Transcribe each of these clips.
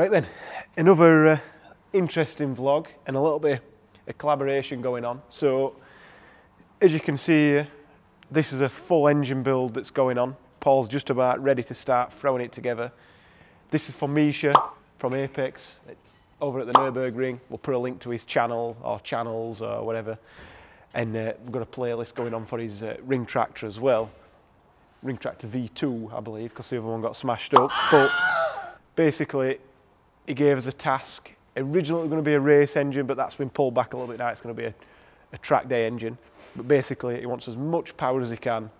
Right then, another interesting vlog and a little bit of collaboration going on. So as you can see, this is a full engine build that's going on. Paul's just about ready to start throwing it together. This is for Misha from Apex over at the Nürburgring. We'll put a link to his channel or channels or whatever. And we've got a playlist going on for his ring tractor as well. Ring tractor V2, I believe, because the other one got smashed up. But basically, he gave us a task. Originally, it was going to be a race engine, but that's been pulled back a little bit now. It's going to be a track day engine. But basically, he wants as much power as he can,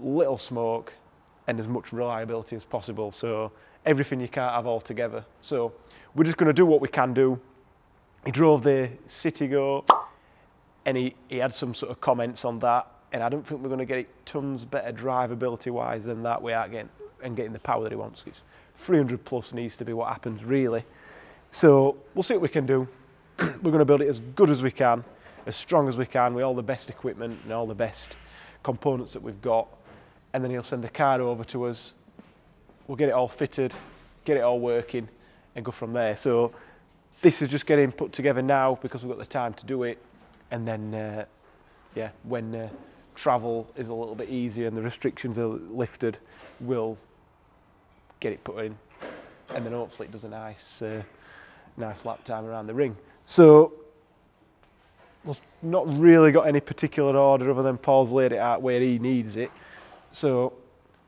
little smoke, and as much reliability as possible. So everything you can't have all together. So we're just going to do what we can do. He drove the Citigo, and he had some sort of comments on that. And I don't think we're going to get it tons better drivability-wise than that we are getting, and getting the power that he wants. It's 300 plus needs to be what happens, really. So we'll see what we can do. We're going to build it as good as we can, as strong as we can, with all the best equipment and all the best components that we've got. And then he'll send the car over to us. We'll get it all fitted, get it all working, and go from there. So this is just getting put together now because we've got the time to do it. And then, yeah, when travel is a little bit easier and the restrictions are lifted, we'll get it put in. And then hopefully it does a nice, nice lap time around the ring. So we've not really got any particular order other than Paul's laid it out where he needs it. So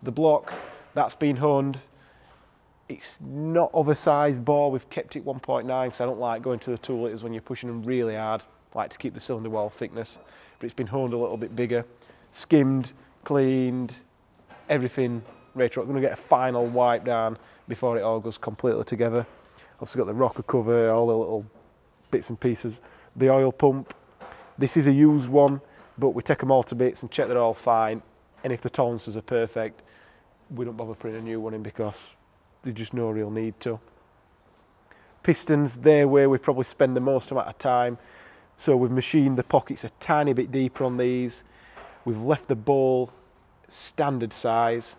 the block, that's been honed. It's not oversized bore. We've kept it 1.9 because I don't like going to the 2 litres when you're pushing them really hard. I like to keep the cylinder wall thickness, but it's been honed a little bit bigger, skimmed, cleaned, everything retro. I'm going to get a final wipe down before it all goes completely together. Also got the rocker cover, all the little bits and pieces, the oil pump. This is a used one, but we take them all to bits and check they're all fine. And if the tolerances are perfect, we don't bother putting a new one in because there's just no real need to. Pistons, they're where we probably spend the most amount of time. So we've machined the pockets a tiny bit deeper on these. We've left the bowl standard size,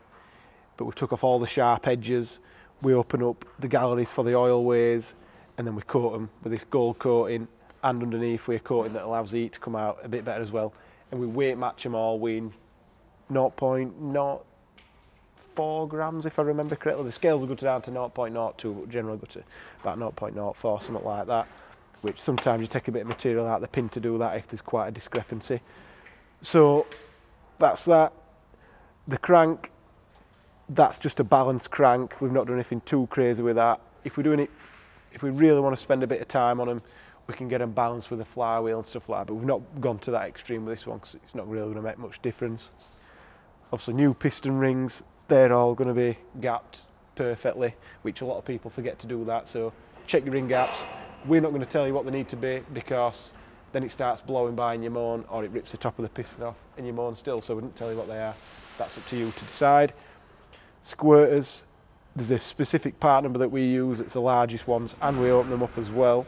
but we took off all the sharp edges. We open up the galleries for the oilways, and then we coat them with this gold coating, and underneath we're coating that allows the heat to come out a bit better as well. And we weight match them all. We 0.04 grams, if I remember correctly. The scales will go down to 0.02, but generally go to about 0.04, something like that. Which sometimes you take a bit of material out the pin to do that if there's quite a discrepancy. So that's that. The crank, that's just a balanced crank. We've not done anything too crazy with that. If we're doing it, if we really want to spend a bit of time on them, we can get them balanced with a flywheel and stuff like that, but we've not gone to that extreme with this one because it's not really going to make much difference. Also, new piston rings, they're all going to be gapped perfectly, which a lot of people forget to do that, so check your ring gaps. We're not going to tell you what they need to be because then it starts blowing by in your moan, or it rips the top of the piston off in your moan still, so we didn't tell you what they are. That's up to you to decide. Squirters, there's a specific part number that we use, it's the largest ones, and we open them up as well.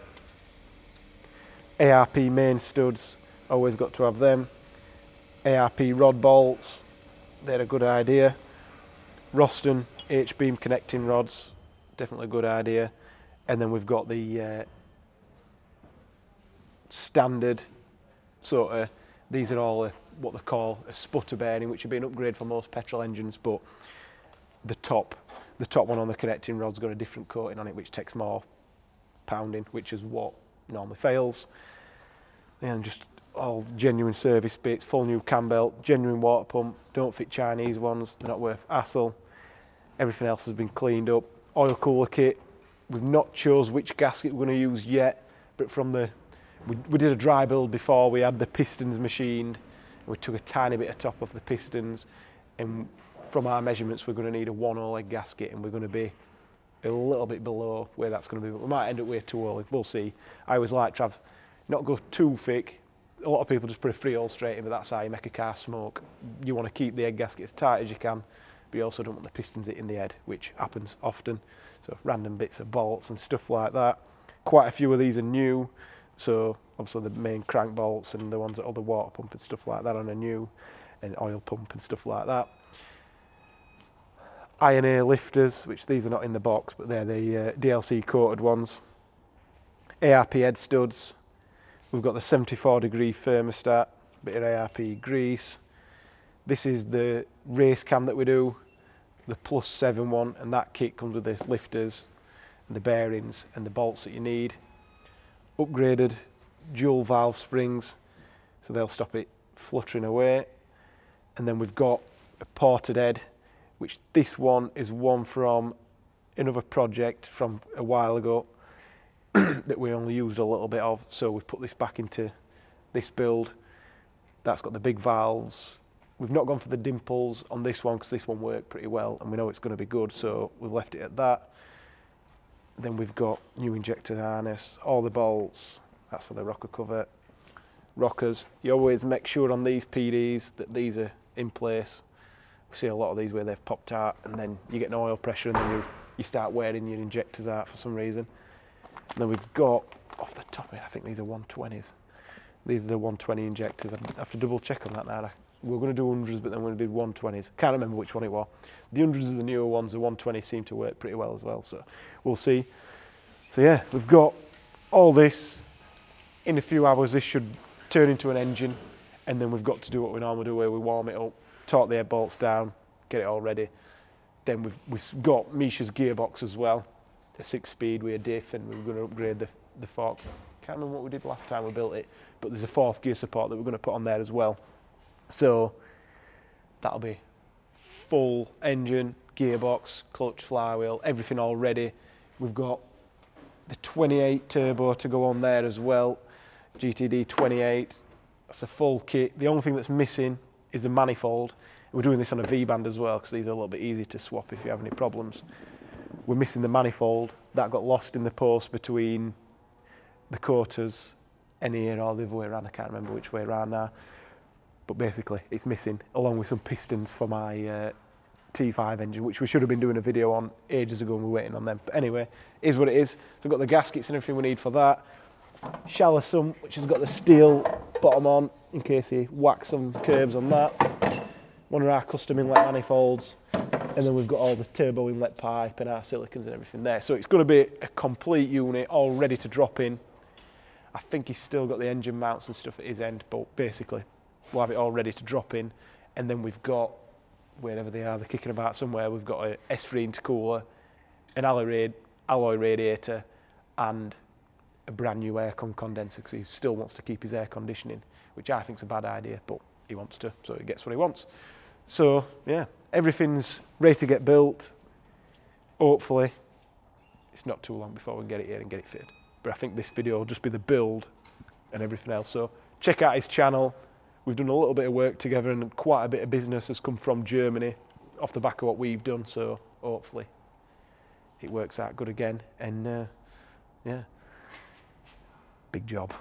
ARP main studs, always got to have them. ARP rod bolts, they're a good idea. Roston H-beam connecting rods, definitely a good idea. And then we've got the standard sort of, these are all what they call a sputter bearing, which would be an upgrade for most petrol engines, but the top one on the connecting rod's got a different coating on it, which takes more pounding, which is what normally fails. And just all genuine service bits, full new cam belt, genuine water pump, don't fit Chinese ones, they're not worth hassle. Everything else has been cleaned up. Oil cooler kit, we've not chose which gasket we're going to use yet, but from the, we did a dry build before, we had the pistons machined, we took a tiny bit of top off the pistons, and from our measurements we're going to need a 1 0 leg gasket, and we're going to be a little bit below where that's going to be, but we might end up with 2 0 leg, we'll see. I always like to have, not go too thick, a lot of people just put a 3 0 straight in, but that's how you make a car smoke. You want to keep the egg gasket as tight as you can, but you also don't want the pistons hitting the head, which happens often. So random bits of bolts and stuff like that. Quite a few of these are new, so obviously the main crank bolts and the ones that all the water pump and stuff like that on are new, and oil pump and stuff like that. INA lifters, which these are not in the box, but they're the DLC coated ones. ARP head studs. We've got the 74-degree thermostat, bit of ARP grease. This is the race cam that we do, the +7 one, and that kit comes with the lifters, and the bearings and the bolts that you need. Upgraded dual valve springs, so they'll stop it fluttering away. And then we've got a ported head, which this one is one from another project from a while ago that we only used a little bit of, so we've put this back into this build. That's got the big valves. We've not gone for the dimples on this one because this one worked pretty well and we know it's going to be good, so we've left it at that. Then we've got new injector harness, all the bolts, that's for the rocker cover. Rockers, you always make sure on these PDs that these are in place. We see a lot of these where they've popped out and then you get an oil pressure and then you start wearing your injectors out for some reason. And then we've got, off the top of it, I think these are 120s. These are the 120 injectors. I have to double check on that now. We're going to do 100s, but then we're going to do 120s. Can't remember which one it was. The 100s are the newer ones. The 120s seem to work pretty well as well, so we'll see. So yeah, we've got all this. In a few hours, this should turn into an engine, and then we've got to do what we normally do, where we warm it up, torque the air bolts down, get it all ready. Then we've got Misha's gearbox as well, a 6-speed with a diff, and we're going to upgrade the fork. Can't remember what we did last time we built it, but there's a 4th gear support that we're going to put on there as well. So that'll be full engine, gearbox, clutch, flywheel, everything all ready. We've got the 28 turbo to go on there as well. GTD 28, that's a full kit. The only thing that's missing is the manifold. We're doing this on a V-band as well because these are a little bit easy to swap if you have any problems. We're missing the manifold. That got lost in the post between the quarters and here, or the other way around. I can't remember which way around now. But basically, it's missing, along with some pistons for my T5 engine, which we should have been doing a video on ages ago and we're waiting on them. But anyway, it is what it is. So we've got the gaskets and everything we need for that. Shallow sump, which has got the steel bottom on in case you whack some curves on that. One of our custom inlet manifolds, and then we've got all the turbo inlet pipe and our silicons and everything there. So it's going to be a complete unit, all ready to drop in. I think he's still got the engine mounts and stuff at his end, but basically we'll have it all ready to drop in. And then we've got, wherever they are, they're kicking about somewhere, we've got a S3 intercooler, an alloy radiator, and a brand new aircon condenser because he still wants to keep his air conditioning, which I think is a bad idea, but he wants to, so he gets what he wants. So yeah, everything's ready to get built. Hopefully it's not too long before we can get it here and get it fitted, but I think this video will just be the build and everything else. So check out his channel. We've done a little bit of work together and quite a bit of business has come from Germany off the back of what we've done, so hopefully it works out good again. And yeah, big job.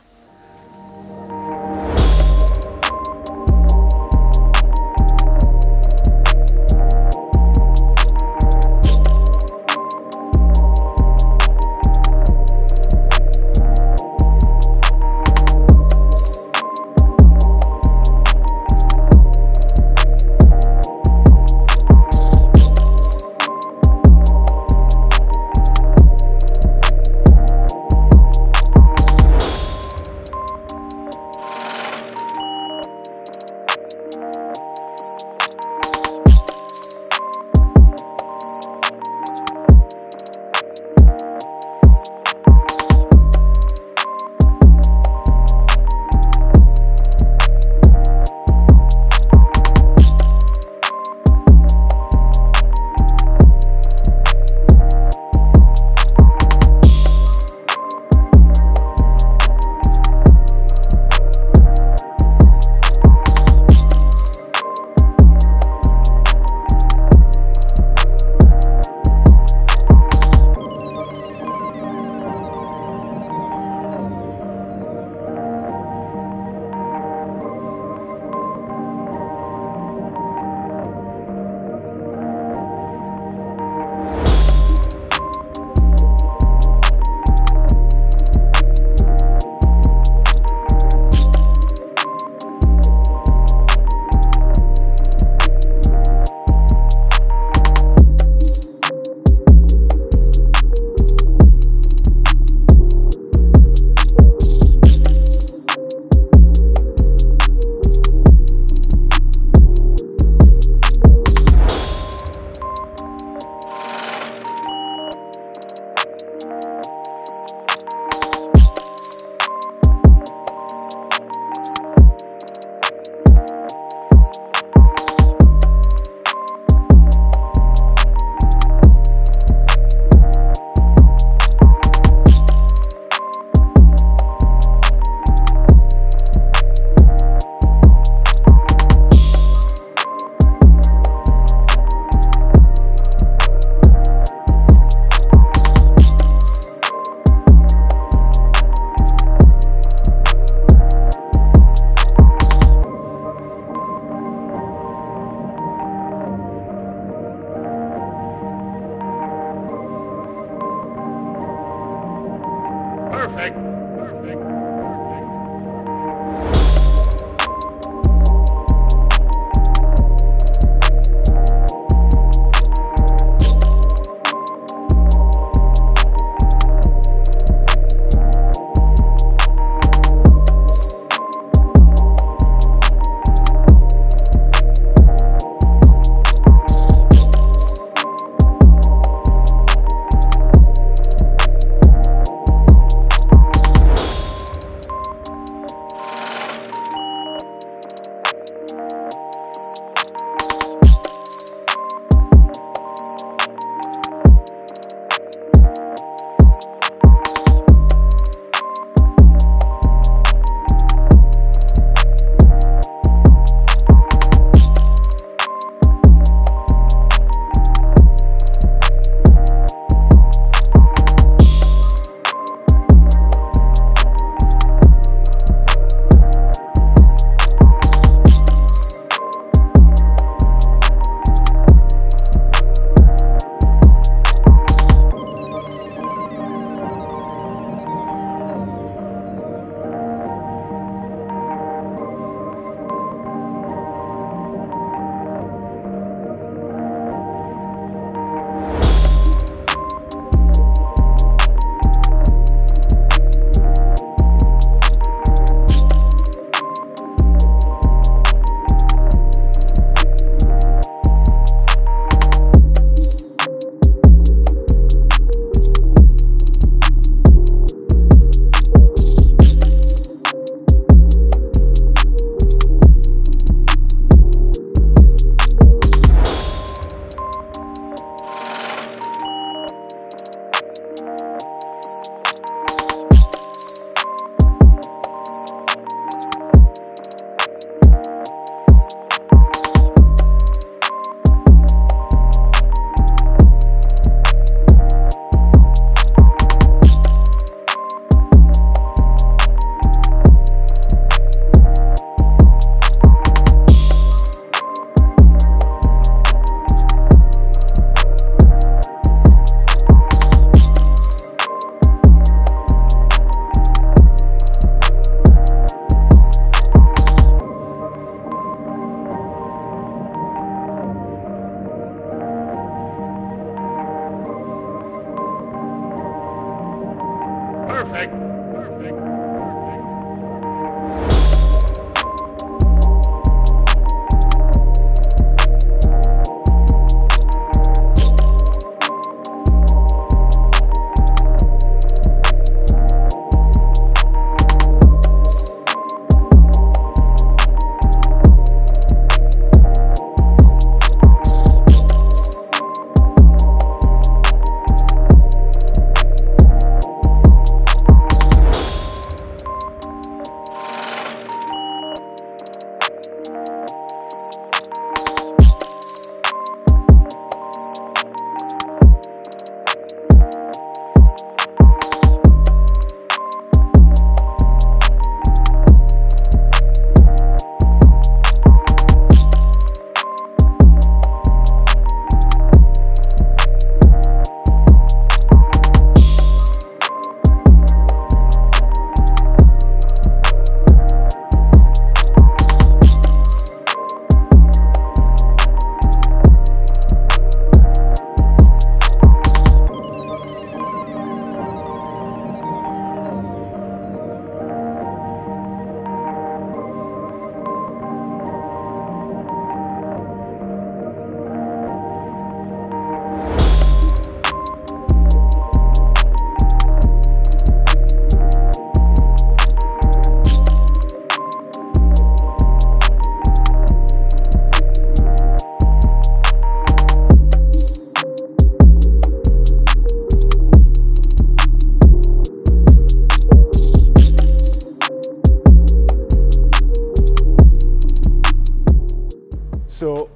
So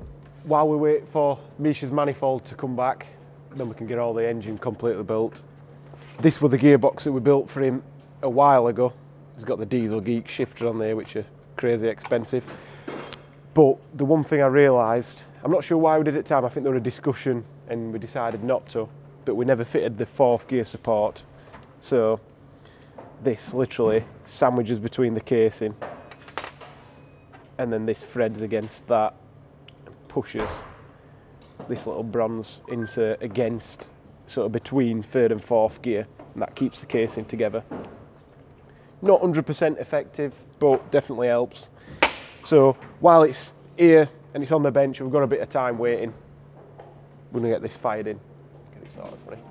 while we wait for Misha's manifold to come back, then we can get all the engine completely built. This was the gearbox that we built for him a while ago. He's got the Diesel Geek shifter on there, which are crazy expensive. But the one thing I realised, I'm not sure why we did it at the time, I think there was a discussion and we decided not to, but we never fitted the fourth gear support. So this literally sandwiches between the casing, and then this threads against that and pushes this little bronze insert against, sort of between third and fourth gear, and that keeps the casing together. Not 100% effective, but definitely helps. So while it's here and it's on the bench, we've got a bit of time waiting. We're gonna get this fired in, get it sorted for you.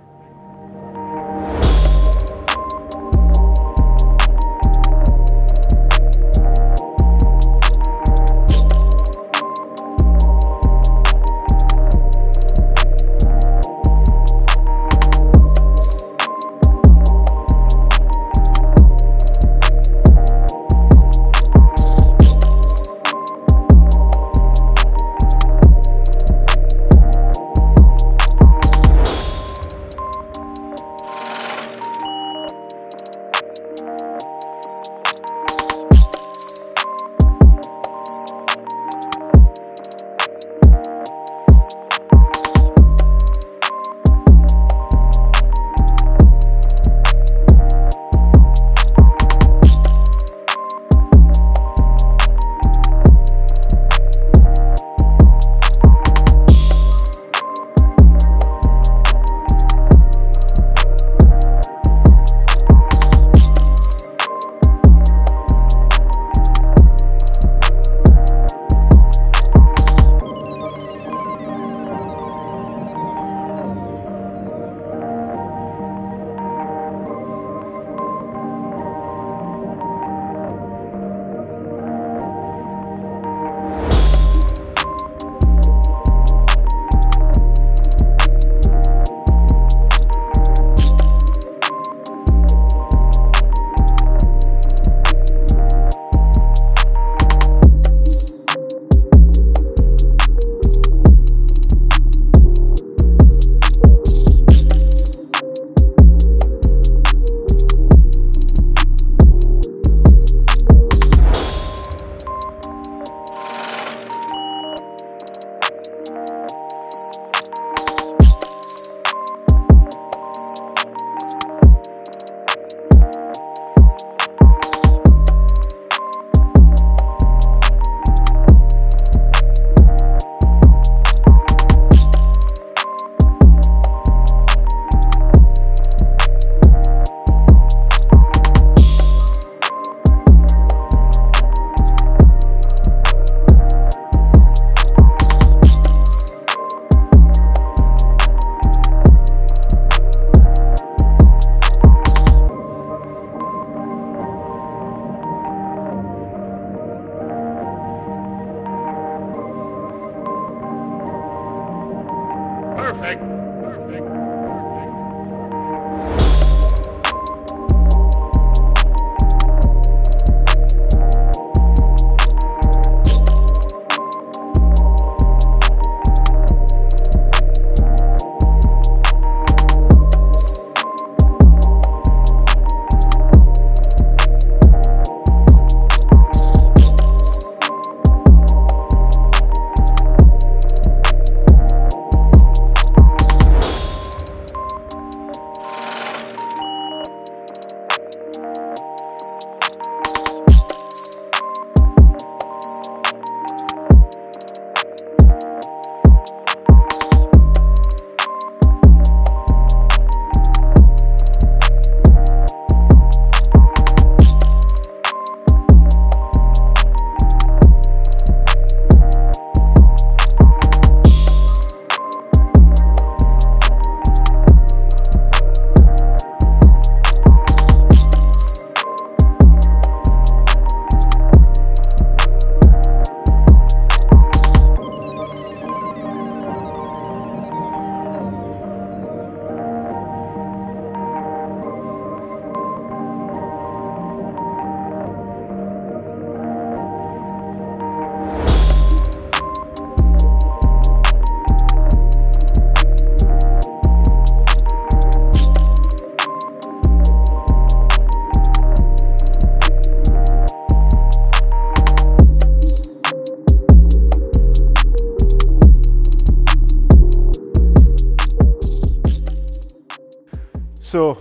So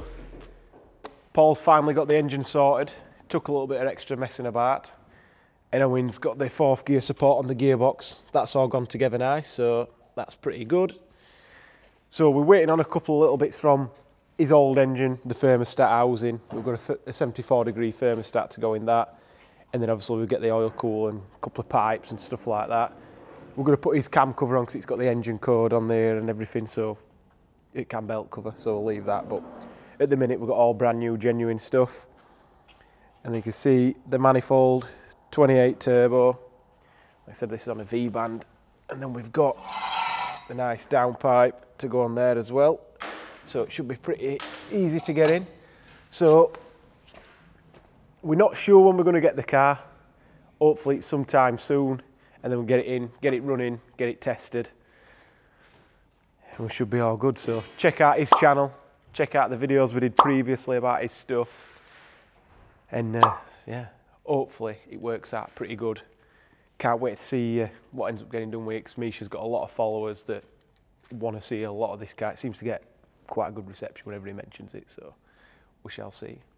Paul's finally got the engine sorted. Took a little bit of extra messing about. Enowin's got the fourth gear support on the gearbox. That's all gone together nice, so that's pretty good. So we're waiting on a couple of little bits from his old engine, the thermostat housing. We've got a 74 degree thermostat to go in that. And then obviously we'll get the oil cool and a couple of pipes and stuff like that. We're going to put his cam cover on because it's got the engine code on there and everything, so it can belt cover, so we'll leave that. But at the minute we've got all brand new genuine stuff. And you can see the manifold, 28 turbo. Like I said, this is on a V-band. And then we've got the nice downpipe to go on there as well. So it should be pretty easy to get in. So we're not sure when we're going to get the car. Hopefully it's sometime soon. And then we'll get it in, get it running, get it tested. And we should be all good. So check out his channel. Check out the videos we did previously about his stuff. And yeah, hopefully it works out pretty good. Can't wait to see what ends up getting done with it, because Misha's got a lot of followers that want to see a lot of this car. It seems to get quite a good reception whenever he mentions it, so we shall see.